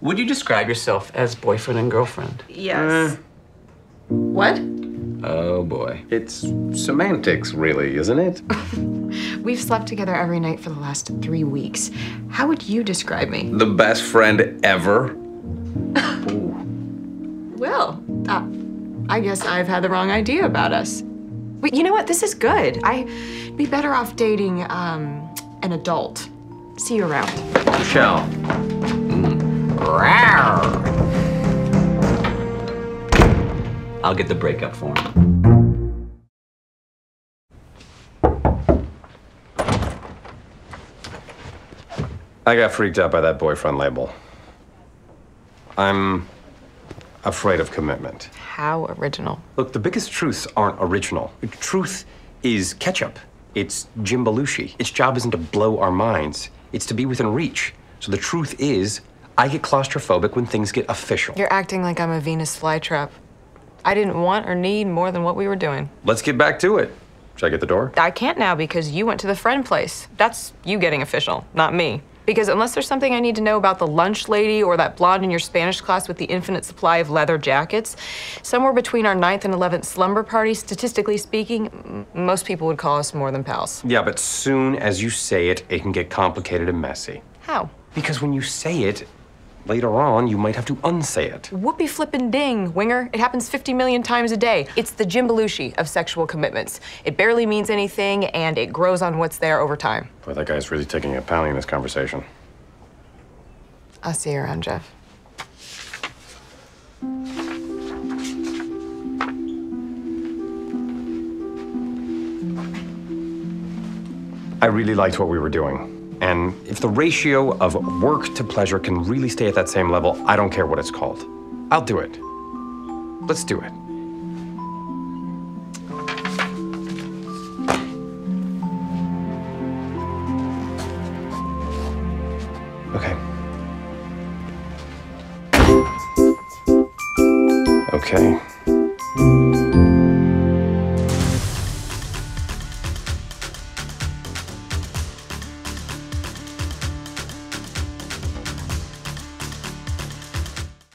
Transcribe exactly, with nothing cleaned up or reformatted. Would you describe yourself as boyfriend and girlfriend? Yes. Uh, what? Oh, boy. It's semantics, really, isn't it? We've slept together every night for the last three weeks. How would you describe me? The best friend ever. Well, uh, I guess I've had the wrong idea about us. But you know what? This is good. I'd be better off dating um, an adult. See you around. Michelle. Mm. I'll get the breakup form. I got freaked out by that boyfriend label. I'm afraid of commitment. How original. Look, the biggest truths aren't original. The truth is ketchup. It's Jim Belushi. Its job isn't to blow our minds. It's to be within reach. So the truth is, I get claustrophobic when things get official. You're acting like I'm a Venus flytrap. I didn't want or need more than what we were doing. Let's get back to it. Should I get the door? I can't now because you went to the friend place. That's you getting official, not me. Because unless there's something I need to know about the lunch lady or that blonde in your Spanish class with the infinite supply of leather jackets, somewhere between our ninth and eleventh slumber party, statistically speaking, most people would call us more than pals. Yeah, but soon as you say it, it can get complicated and messy. How? Because when you say it, later on, you might have to unsay it. Whoopie flippin' ding, Winger. It happens fifty million times a day. It's the Jim Belushi of sexual commitments. It barely means anything, and it grows on what's there over time. Boy, that guy's really taking a pounding in this conversation. I'll see you around, Jeff. I really liked what we were doing. And if the ratio of work to pleasure can really stay at that same level, I don't care what it's called. I'll do it. Let's do it. Okay. Okay.